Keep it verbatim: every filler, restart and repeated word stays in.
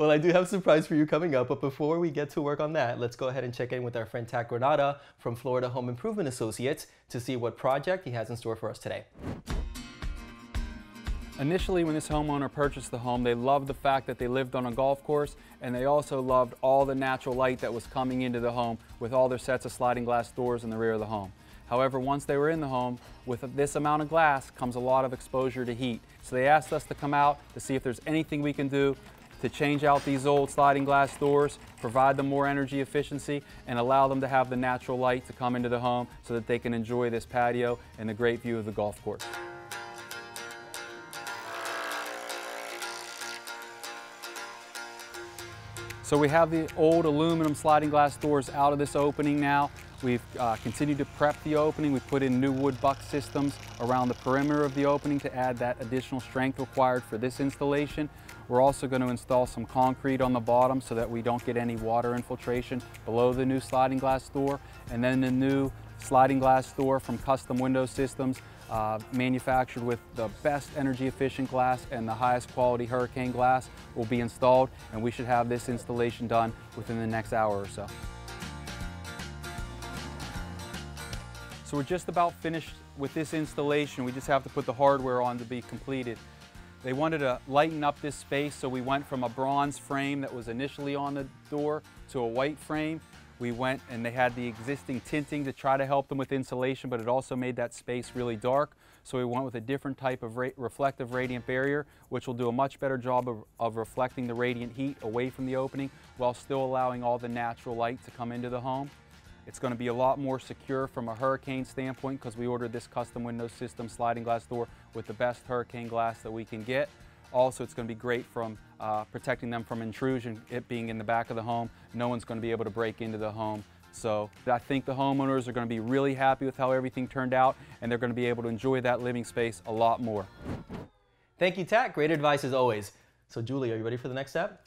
Well, I do have a surprise for you coming up, but before we get to work on that, let's go ahead and check in with our friend Tat Granada from Florida Home Improvement Associates to see what project he has in store for us today. Initially, when this homeowner purchased the home, they loved the fact that they lived on a golf course, and they also loved all the natural light that was coming into the home with all their sets of sliding glass doors in the rear of the home. However, once they were in the home, with this amount of glass comes a lot of exposure to heat. So they asked us to come out to see if there's anything we can do to change out these old sliding glass doors, provide them more energy efficiency, and allow them to have the natural light to come into the home so that they can enjoy this patio and the great view of the golf course. So we have the old aluminum sliding glass doors out of this opening now. We've uh, continued to prep the opening. We've put in new wood buck systems around the perimeter of the opening to add that additional strength required for this installation. We're also going to install some concrete on the bottom so that we don't get any water infiltration below the new sliding glass door. And then the new sliding glass door from Custom Window Systems, uh, manufactured with the best energy efficient glass and the highest quality hurricane glass, will be installed, and we should have this installation done within the next hour or so. So we're just about finished with this installation. We just have to put the hardware on to be completed. They wanted to lighten up this space, so we went from a bronze frame that was initially on the door to a white frame. We went and they had the existing tinting to try to help them with insulation, but it also made that space really dark. So we went with a different type of ra reflective radiant barrier, which will do a much better job of, of reflecting the radiant heat away from the opening while still allowing all the natural light to come into the home. It's going to be a lot more secure from a hurricane standpoint because we ordered this Custom Window System sliding glass door with the best hurricane glass that we can get. Also, it's going to be great from uh, protecting them from intrusion, it being in the back of the home. No one's going to be able to break into the home. So I think the homeowners are going to be really happy with how everything turned out, and they're going to be able to enjoy that living space a lot more. Thank you, Tat. Great advice as always. So Julie, are you ready for the next step?